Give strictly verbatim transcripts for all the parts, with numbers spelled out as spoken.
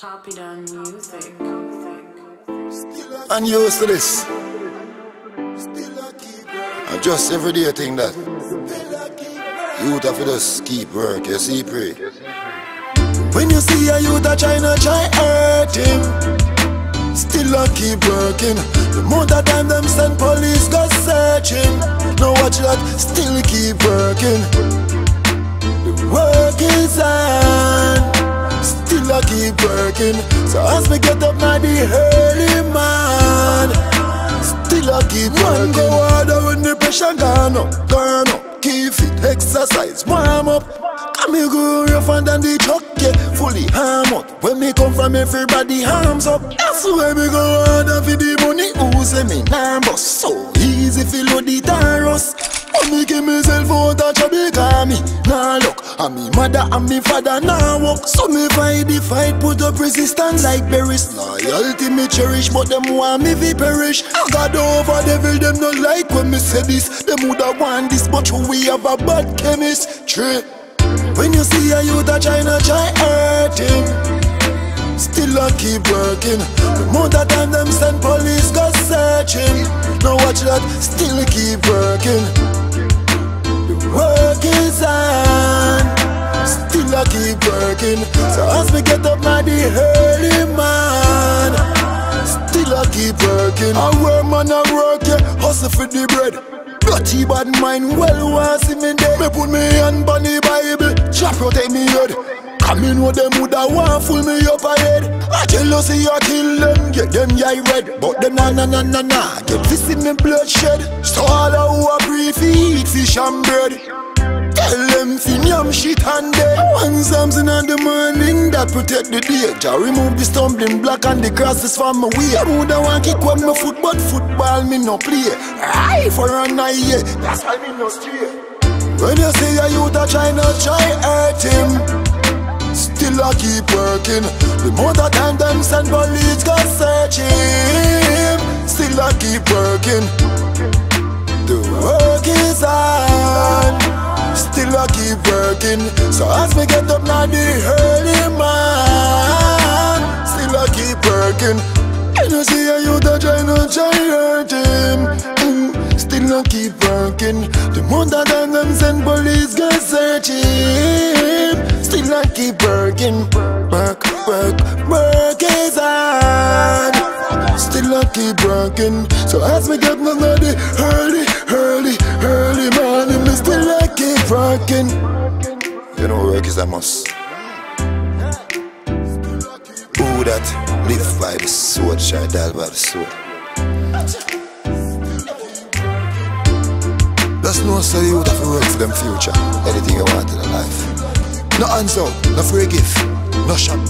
Toppy down music. I'm used to this. I just everyday thing that youth have to just keep work, you see, pray. When you see a youth that try not try hurt him, still I keep working. The more that time them send police go searching, now watch that, still keep working. The work is on, still I keep working. So as we get up now the early man, still I keep working. One go harder when the pressure gone up, gone up. Keep fit, exercise, warm up. Come here go rough and then the truck, yeah, fully arm out. When me come from everybody arms up, that's where me go harder for the money. Who say me numbers? So easy feel load the taros. I me give myself out of trouble, cause me nah look. And me mother and me father nah walk. So me fight the fight, put up resistance like berries. Loyalty me cherish, but them want me fi perish. I got over devil, them not like when me say this. Them woulda want this, but we have a bad chemistry. When you see a youth a try not try hurt him, still I keep working. The more that time them send police go searching, now watch that, still keep working. Work is on, still I keep working. So as we get up now the early man, still I keep working. I work man I work, yeah, hustle for the bread. Bloody bad mind, well want see me dead. Me put me hand on the Bible, Jah protect me head. Come in with them woulda want fool me up ahead. I jealousy I kill them, get them yeah red. But them na na na na na, get this in me bloodshed. So all I who are feed fish and bread. Tell them fin yam shit and dead. One something in the morning that protect the day. Jah remove the stumbling block and the crosses from my way. I would a want kick with my foot, but football me no play. Aye for an eye, that's why me no stray. When you see a youth a try not try hurt him, still I keep working. The more that time them send police go searching, still I keep working. The work is on, still I keep working. So as we get up now the early man, still I keep working. And you see a youth a try not try hurt him, mm, still I keep working. The month that time them send police go searching, still I keep working. Work, work, work is on, still I keep working. So as we get up now the early Early, early morning, me still I keep rocking. You know work is a must. Who that live by the sword shall die by the sword. That's no say you have to work for them future. Anything you want in your life. No answer, no free gift, no shop.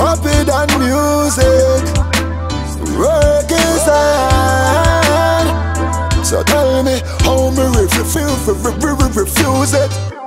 Happy than music, work is hard. So tell me how me refuse, refuse, refuse it.